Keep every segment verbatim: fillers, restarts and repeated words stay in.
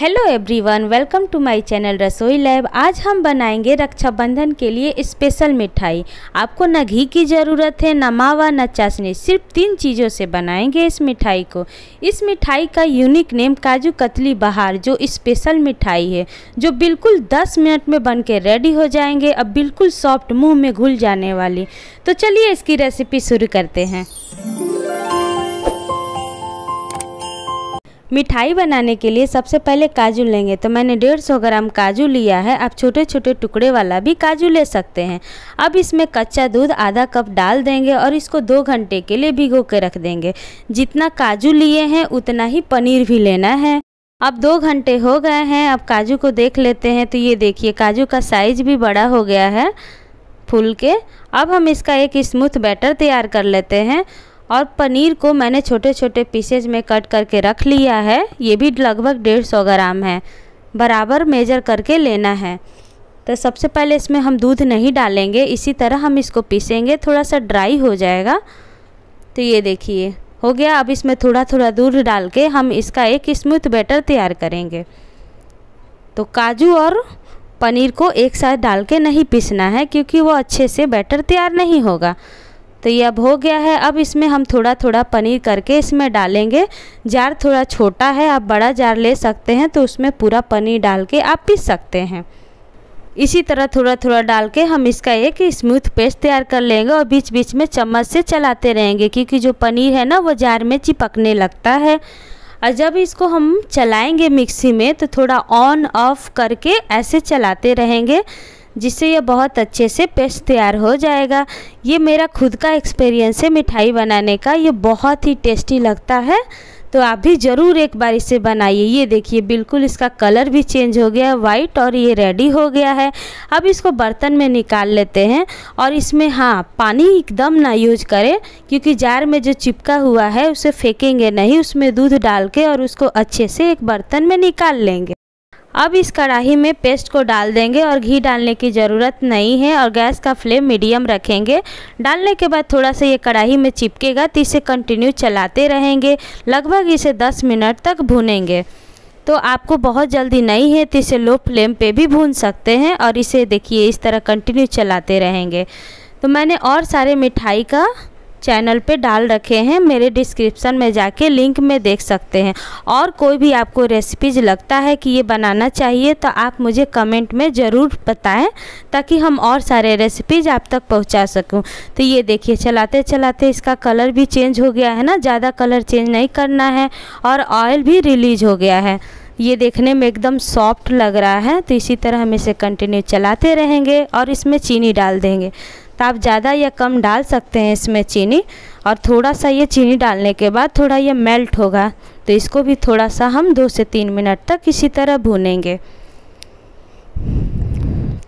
Hello everyone, welcome to my channel Rasoi lab. आज हम बनाएंगे रक्षाबंधन के लिए स्पेशल मिठाई। आपको ना घी की ज़रूरत है, ना मावा, ना चाशनी, सिर्फ तीन चीज़ों से बनाएंगे इस मिठाई को। इस मिठाई का यूनिक नेम काजू कतली बहार, जो स्पेशल मिठाई है, जो बिल्कुल दस मिनट में बन के रेडी हो जाएंगे। अब बिल्कुल सॉफ्ट, मुँह में घुल जाने वाली। तो चलिए इसकी रेसिपी शुरू करते हैं। मिठाई बनाने के लिए सबसे पहले काजू लेंगे, तो मैंने डेढ़ सौ ग्राम काजू लिया है। आप छोटे छोटे टुकड़े वाला भी काजू ले सकते हैं। अब इसमें कच्चा दूध आधा कप डाल देंगे और इसको दो घंटे के लिए भिगो के रख देंगे। जितना काजू लिए हैं उतना ही पनीर भी लेना है। अब दो घंटे हो गए हैं, अब काजू को देख लेते हैं। तो ये देखिए, काजू का साइज भी बड़ा हो गया है फूल के। अब हम इसका एक स्मूथ बैटर तैयार कर लेते हैं। और पनीर को मैंने छोटे छोटे पीसेज में कट करके रख लिया है। ये भी लगभग डेढ़ सौ ग्राम है, बराबर मेजर करके लेना है। तो सबसे पहले इसमें हम दूध नहीं डालेंगे, इसी तरह हम इसको पीसेंगे, थोड़ा सा ड्राई हो जाएगा। तो ये देखिए हो गया। अब इसमें थोड़ा थोड़ा दूध डाल के हम इसका एक स्मूथ बैटर तैयार करेंगे। तो काजू और पनीर को एक साथ डाल के नहीं पीसना है, क्योंकि वो अच्छे से बैटर तैयार नहीं होगा। तो ये अब हो गया है। अब इसमें हम थोड़ा थोड़ा पनीर करके इसमें डालेंगे। जार थोड़ा छोटा है, आप बड़ा जार ले सकते हैं, तो उसमें पूरा पनीर डाल के आप पीस सकते हैं। इसी तरह थोड़ा थोड़ा डाल के हम इसका एक स्मूथ पेस्ट तैयार कर लेंगे। और बीच बीच में चम्मच से चलाते रहेंगे, क्योंकि जो पनीर है ना वो जार में चिपकने लगता है। और जब इसको हम चलाएँगे मिक्सी में, तो थोड़ा ऑन ऑफ करके ऐसे चलाते रहेंगे, जिससे यह बहुत अच्छे से पेस्ट तैयार हो जाएगा। ये मेरा खुद का एक्सपीरियंस है मिठाई बनाने का। ये बहुत ही टेस्टी लगता है, तो आप भी ज़रूर एक बार इसे बनाइए। ये देखिए बिल्कुल इसका कलर भी चेंज हो गया है, वाइट, और ये रेडी हो गया है। अब इसको बर्तन में निकाल लेते हैं। और इसमें हाँ, पानी एकदम ना यूज करें, क्योंकि जार में जो चिपका हुआ है उसे फेंकेंगे नहीं। उसमें दूध डाल के और उसको अच्छे से एक बर्तन में निकाल लेंगे। अब इस कढ़ाई में पेस्ट को डाल देंगे और घी डालने की ज़रूरत नहीं है। और गैस का फ्लेम मीडियम रखेंगे। डालने के बाद थोड़ा सा ये कढ़ाई में चिपकेगा, तो इसे कंटिन्यू चलाते रहेंगे। लगभग इसे दस मिनट तक भूनेंगे। तो आपको बहुत जल्दी नहीं है तो इसे लो फ्लेम पे भी भून सकते हैं। और इसे देखिए इस तरह कंटिन्यू चलाते रहेंगे। तो मैंने और सारे मिठाई का चैनल पे डाल रखे हैं, मेरे डिस्क्रिप्शन में जाके लिंक में देख सकते हैं। और कोई भी आपको रेसिपीज लगता है कि ये बनाना चाहिए, तो आप मुझे कमेंट में ज़रूर बताएं, ताकि हम और सारे रेसिपीज आप तक पहुंचा सकूं। तो ये देखिए चलाते चलाते इसका कलर भी चेंज हो गया है ना, ज़्यादा कलर चेंज नहीं करना है। और ऑयल भी रिलीज हो गया है। ये देखने में एकदम सॉफ्ट लग रहा है। तो इसी तरह हम इसे कंटिन्यू चलाते रहेंगे। और इसमें चीनी डाल देंगे, तो आप ज़्यादा या कम डाल सकते हैं इसमें चीनी। और थोड़ा सा ये चीनी डालने के बाद थोड़ा ये मेल्ट होगा, तो इसको भी थोड़ा सा हम दो से तीन मिनट तक इसी तरह भूनेंगे।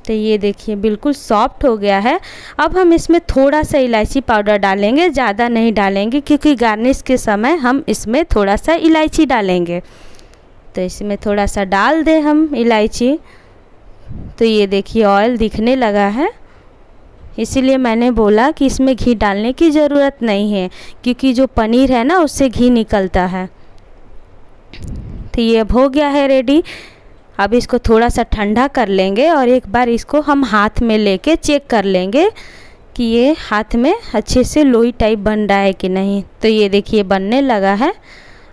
तो ये देखिए बिल्कुल सॉफ्ट हो गया है। अब हम इसमें थोड़ा सा इलायची पाउडर डालेंगे, ज़्यादा नहीं डालेंगे, क्योंकि गार्निश के समय हम इसमें थोड़ा सा इलायची डालेंगे। तो इसमें थोड़ा सा डाल दें हम इलायची। तो ये देखिए ऑयल दिखने लगा है, इसीलिए मैंने बोला कि इसमें घी डालने की ज़रूरत नहीं है, क्योंकि जो पनीर है ना उससे घी निकलता है। तो ये अब हो गया है रेडी। अब इसको थोड़ा सा ठंडा कर लेंगे। और एक बार इसको हम हाथ में लेके चेक कर लेंगे कि ये हाथ में अच्छे से लोई टाइप बन रहा है कि नहीं। तो ये देखिए बनने लगा है।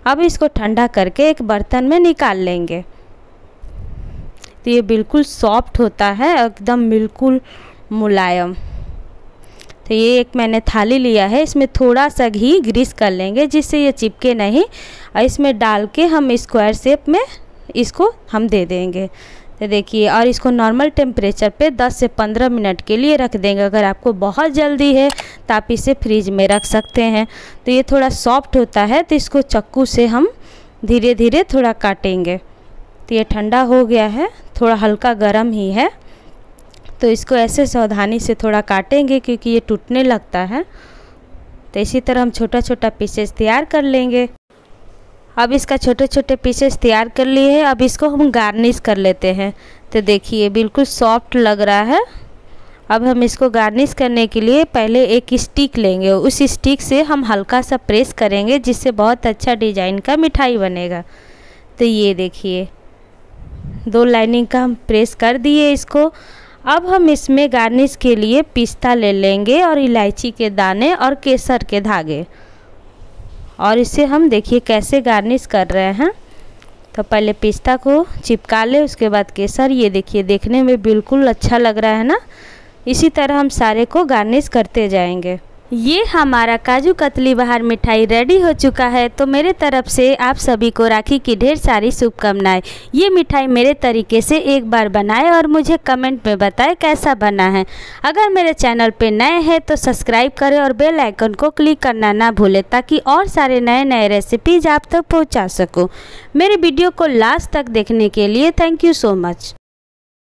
अब इसको ठंडा करके एक बर्तन में निकाल लेंगे। तो ये बिल्कुल सॉफ्ट होता है, एकदम बिल्कुल मुलायम। तो ये एक मैंने थाली लिया है, इसमें थोड़ा सा घी ग्रीस कर लेंगे, जिससे ये चिपके नहीं। और इसमें डाल के हम स्क्वायर शेप में इसको हम दे देंगे। तो देखिए, और इसको नॉर्मल टेम्परेचर पे दस से पंद्रह मिनट के लिए रख देंगे। अगर आपको बहुत जल्दी है तो आप इसे फ्रीज में रख सकते हैं। तो ये थोड़ा सॉफ्ट होता है, तो इसको चक्कू से हम धीरे धीरे थोड़ा काटेंगे। तो ये ठंडा हो गया है, थोड़ा हल्का गर्म ही है। तो इसको ऐसे सावधानी से थोड़ा काटेंगे, क्योंकि ये टूटने लगता है। तो इसी तरह हम छोटा छोटा पीसेस तैयार कर लेंगे। अब इसका छोटे छोटे पीसेस तैयार कर लिए हैं। अब इसको हम गार्निश कर लेते हैं। तो देखिए बिल्कुल सॉफ्ट लग रहा है। अब हम इसको गार्निश करने के लिए पहले एक स्टिक लेंगे, उस स्टिक से हम हल्का सा प्रेस करेंगे, जिससे बहुत अच्छा डिज़ाइन का मिठाई बनेगा। तो ये देखिए दो लाइनिंग का हम प्रेस कर दिए इसको। अब हम इसमें गार्निश के लिए पिस्ता ले लेंगे और इलायची के दाने और केसर के धागे, और इसे हम देखिए कैसे गार्निश कर रहे हैं। तो पहले पिस्ता को चिपका ले, उसके बाद केसर। ये देखिए देखने में बिल्कुल अच्छा लग रहा है ना। इसी तरह हम सारे को गार्निश करते जाएंगे। ये हमारा काजू कतली बहार मिठाई रेडी हो चुका है। तो मेरे तरफ से आप सभी को राखी की ढेर सारी शुभकामनाएं। ये मिठाई मेरे तरीके से एक बार बनाएं और मुझे कमेंट में बताएं कैसा बना है। अगर मेरे चैनल पे नए हैं तो सब्सक्राइब करें और बेल आइकन को क्लिक करना ना भूलें, ताकि और सारे नए नए रेसिपीज आप तक पहुँचा सकूँ। मेरे वीडियो को लास्ट तक देखने के लिए थैंक यू सो मच।